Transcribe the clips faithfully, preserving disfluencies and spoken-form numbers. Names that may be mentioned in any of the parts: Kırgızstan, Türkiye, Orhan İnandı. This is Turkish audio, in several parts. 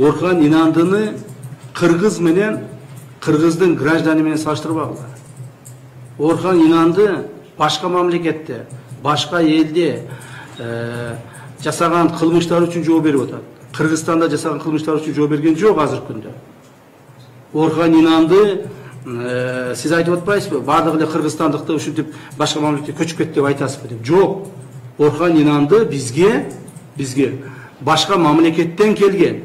Orhan İnandı'nı Kırgız menen, Kırgız'ın grajdanı menen saçtırmağılar. Orhan İnandı başka memlekette, başka elde e, jasağan kılmışlar için cevap berip otat. Kırgızstan'da jasağan kılmışlar için cevap bergen yok hazır künde. Orhan İnandı e, siz aytıp atpaysızbı? Bardığı ele Kırgızstandykty uşintiп başka memleketke köçüp ketdi dep aytasızbı dep. Yok. Orhan İnandı bizge bizge başka memleketten kelgen.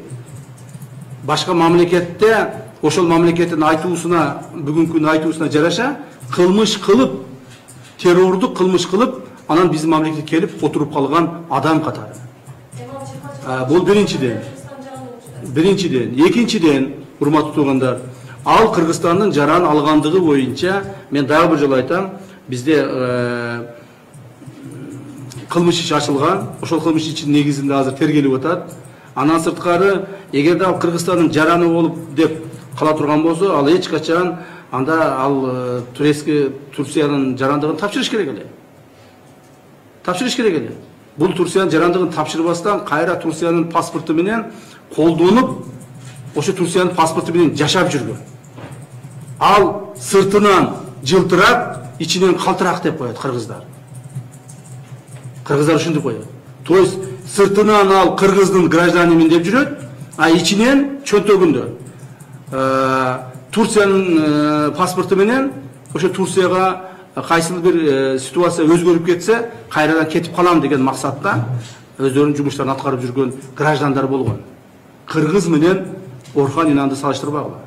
Başka memlekette oşol memleketin aytuusuna, bugünkü gün aytuusuna jaraşa kılmış kılıp terördu kılmış kılıp anan bizim memleketke kelip oturup kalgan adam katarı. E, bol birinciden. Birinciden, ikinciden hurmatlı tuğandar. Al Kırgızstan'ın jaran algandığı boyunca men daha bir jol aytam, bizde e, kılmış iş açılgan, oşol kılmış için negizinde hazır tergelip otat. Anan sırtkari, eger de Kırgızstan'ın jaranı olup dep kala turgan bolsa, al hiç kaçan anda al Türeski Türkiye'nin jarandığını tapşırış kerek ele. Tapşırış kerek ele. Bul Türkiye'nin jarandığını tapşırmasdan kayra Türkiye'nin pasportu menen koldonup oşo Türkiye'nin pasportu menen jaşap jürgün. Al sırtından jıltırap, içinden kaltırak dep koyat Kırgızlar. Kırgızlar uşintiп koyat. Toys sırtından al Kırgızdın grajdanımın dep jüröt, a içinden çöntögündö. E, Türkiye'nin e, pasportu menen oşo Türkiye'ga kaysı bir e, situasiya özgörüp ketse, kayradan ketip kalam degen maksatda özdörünün jumuştарын atkarıp jürgön grajdanlar bolgon. Kırgız menen Orhan İnandı salaştırmagılar.